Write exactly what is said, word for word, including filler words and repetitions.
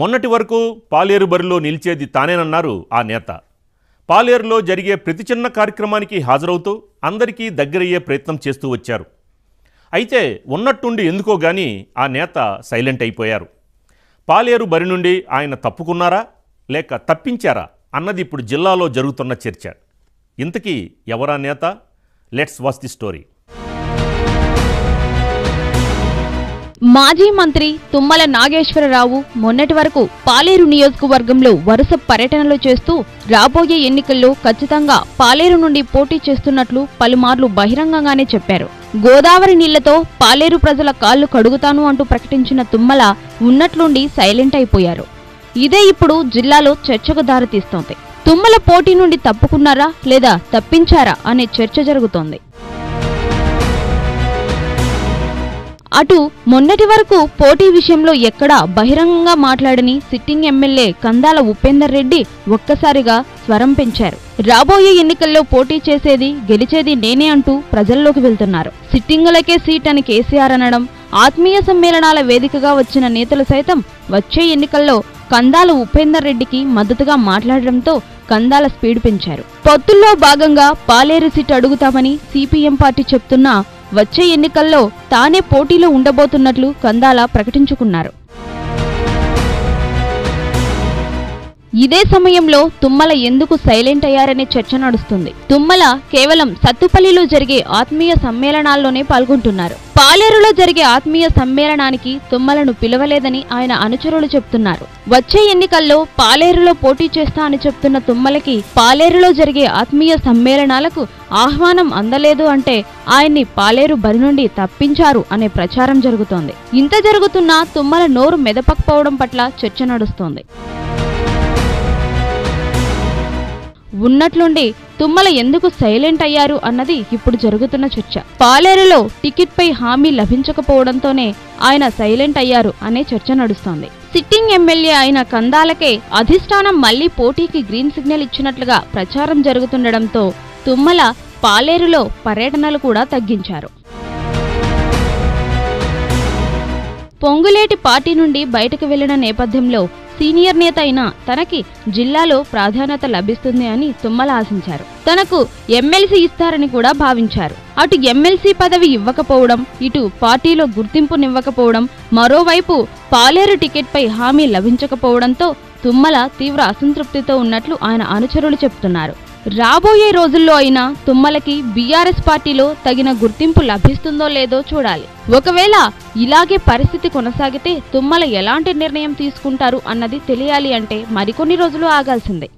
మొన్నటి వరకు పాలేరు బరిలో నిలిచేది తానేనన్నారు ఆ నేత. పాలేరులో జరిగే ప్రతి చిన్న కార్యక్రమానికి హాజరవుతూ అందరికీ దగ్గరయ్యే ప్రయత్నం చేస్తూ వచ్చారు. అయితే ఉన్నట్టుండి ఎందుకో గానీ ఆ నేత సైలెంట్ అయిపోయారు. పాలేరు బరి నుండి ఆయన తప్పుకున్నారా లేక తప్పించారా అన్నది ఇప్పుడు జిల్లాలో జరుగుతున్న చర్చ. ఇంతకీ ఎవరా నేత? Let's watch the story. మాజీ మంత్రి తుమ్మల నాగేశ్వరరావు మొన్నటి వరకు పాలేరు నియోజకవర్గంలో వరుస పర్యటనలు చేస్తూ రాబోయే ఎన్నికల్లో ఖచ్చితంగా పాలేరు నుండి పోటీ చేస్తున్నట్లు పలుమార్లు బహిరంగంగానే చెప్పారు. గోదావరి నీళ్లతో పాలేరు ప్రజల కాళ్లు కడుగుతాను అంటూ ప్రకటించిన తుమ్మల ఉన్నట్లుండి సైలెంట్ అయిపోయారు. ఇదే ఇప్పుడు జిల్లాలో చర్చకు దారితీస్తోంది. తుమ్మల పోటీ నుండి తప్పుకున్నారా లేదా తప్పించారా అనే చర్చ జరుగుతోంది. అటు మొన్నటి వరకు పోటీ విషయంలో ఎక్కడా బహిరంగంగా మాట్లాడని సిట్టింగ్ ఎమ్మెల్యే కందాల ఉపేందర్ రెడ్డి ఒక్కసారిగా స్వరం పెంచారు. రాబోయే ఎన్నికల్లో పోటీ చేసేది గెలిచేది నేనే అంటూ ప్రజల్లోకి వెళ్తున్నారు. సిట్టింగులకే సీట్ అని కేసీఆర్ అనడం, ఆత్మీయ సమ్మేళనాల వేదికగా వచ్చిన నేతలు సైతం వచ్చే ఎన్నికల్లో కందాల ఉపేందర్ రెడ్డికి మద్దతుగా మాట్లాడడంతో కందాల స్పీడ్ పెంచారు. పొత్తుల్లో భాగంగా పాలేరు సీట్ అడుగుతామని సిపిఎం పార్టీ చెప్తున్నా వచ్చే ఎన్నికల్లో తానే పోటీలో ఉండబోతున్నట్లు కందాల ప్రకటించుకున్నారు. ఇదే సమయంలో తుమ్మల ఎందుకు సైలెంట్ అయ్యారనే చర్చ నడుస్తుంది. తుమ్మల కేవలం సత్తుపల్లిలో జరిగే ఆత్మీయ సమ్మేళనాల్లోనే పాల్గొంటున్నారు. పాలేరులో జరిగే ఆత్మీయ సమ్మేళనానికి తుమ్మలను పిలవలేదని ఆయన అనుచరులు చెప్తున్నారు. వచ్చే ఎన్నికల్లో పాలేరులో పోటీ చేస్తా అని చెప్తున్న తుమ్మలకి పాలేరులో జరిగే ఆత్మీయ సమ్మేళనాలకు ఆహ్వానం అందలేదు అంటే ఆయన్ని పాలేరు బరి నుండి తప్పించారు అనే ప్రచారం జరుగుతోంది. ఇంత జరుగుతున్నా తుమ్మల నోరు మెదపకపోవడం పట్ల చర్చ నడుస్తోంది. ఉన్నట్లుండి తుమ్మల ఎందుకు సైలెంట్ అయ్యారు అన్నది ఇప్పుడు జరుగుతున్న చర్చ. పాలేరులో టికెట్పై హామీ లభించకపోవడంతోనే ఆయన సైలెంట్ అయ్యారు అనే చర్చ నడుస్తోంది. సిట్టింగ్ ఎమ్మెల్యే అయిన కందాలకే అధిష్టానం మళ్లీ పోటీకి గ్రీన్ సిగ్నల్ ఇచ్చినట్లుగా ప్రచారం జరుగుతుండడంతో తుమ్మల పాలేరులో పర్యటనలు కూడా తగ్గించారు. పొంగులేటి పార్టీ నుండి బయటకు వెళ్లిన నేపథ్యంలో సీనియర్ నేత అయినా తనకి జిల్లాలో ప్రాధాన్యత లభిస్తుంది అని తుమ్మల ఆశించారు. తనకు ఎమ్మెల్సీ ఇస్తారని కూడా భావించారు. అటు ఎమ్మెల్సీ పదవి ఇవ్వకపోవడం, ఇటు పార్టీలో గుర్తింపునివ్వకపోవడం, మరోవైపు పాలేరు టికెట్పై హామీ లభించకపోవడంతో తుమ్మల తీవ్ర అసంతృప్తితో ఉన్నట్లు ఆయన అనుచరులు చెప్తున్నారు. రాబోయే రోజుల్లో అయినా తుమ్మలకి బీఆర్ఎస్ పార్టీలో తగిన గుర్తింపు లభిస్తుందో లేదో చూడాలి. ఒకవేళ ఇలాగే పరిస్థితి కొనసాగితే తుమ్మల ఎలాంటి నిర్ణయం తీసుకుంటారు అన్నది తెలియాలి అంటే మరికొన్ని రోజులు ఆగాల్సిందే.